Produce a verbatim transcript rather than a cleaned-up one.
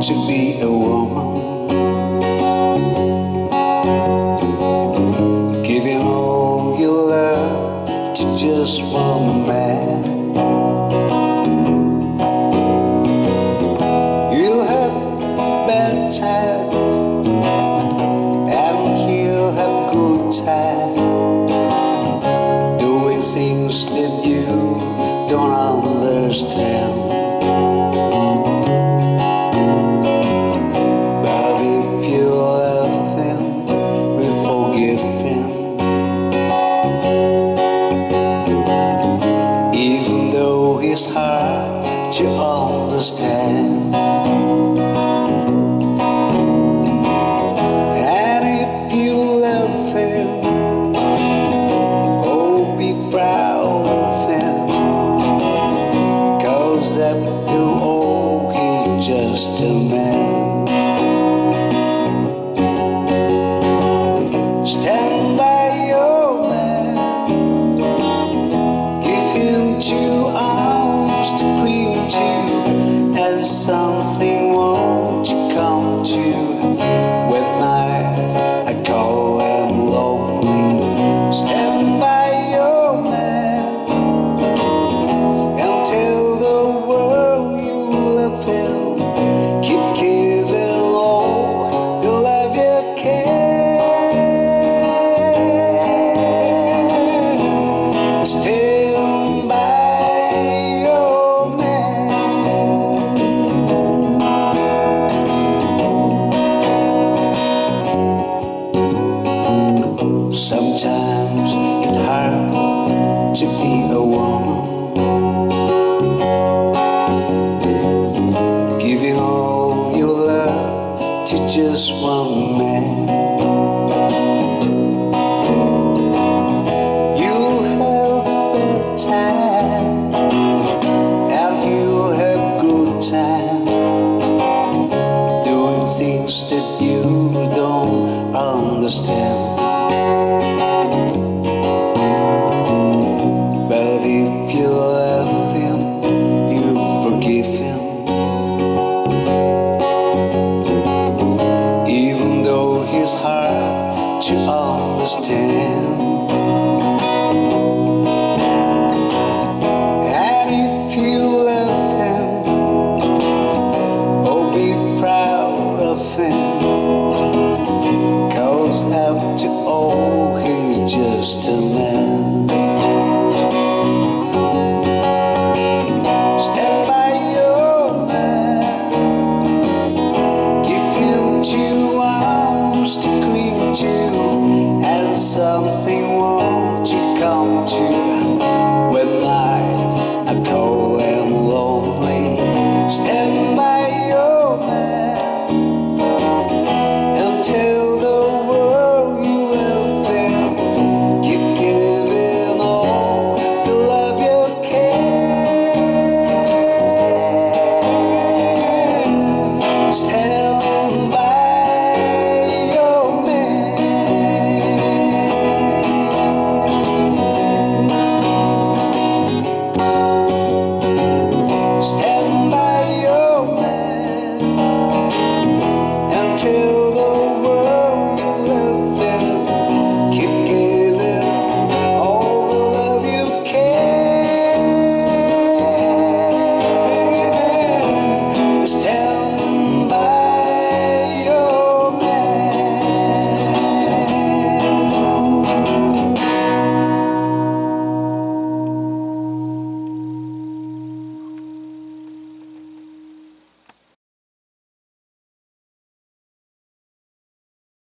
to be a woman, giving all your love to just one man. You'll have bad time and he'll have good time, doing things that you don't understand. It's hard to understand, and if you love him, oh, be proud of him, 'cause after all, he's just a man. Stand by your man, give him two arms to cling to, as something won't you come to. When night I call him lonely, stand by your man and tell the world you love him. Keep giving all the love you can. Stand by to be a woman, giving all your love to just one man.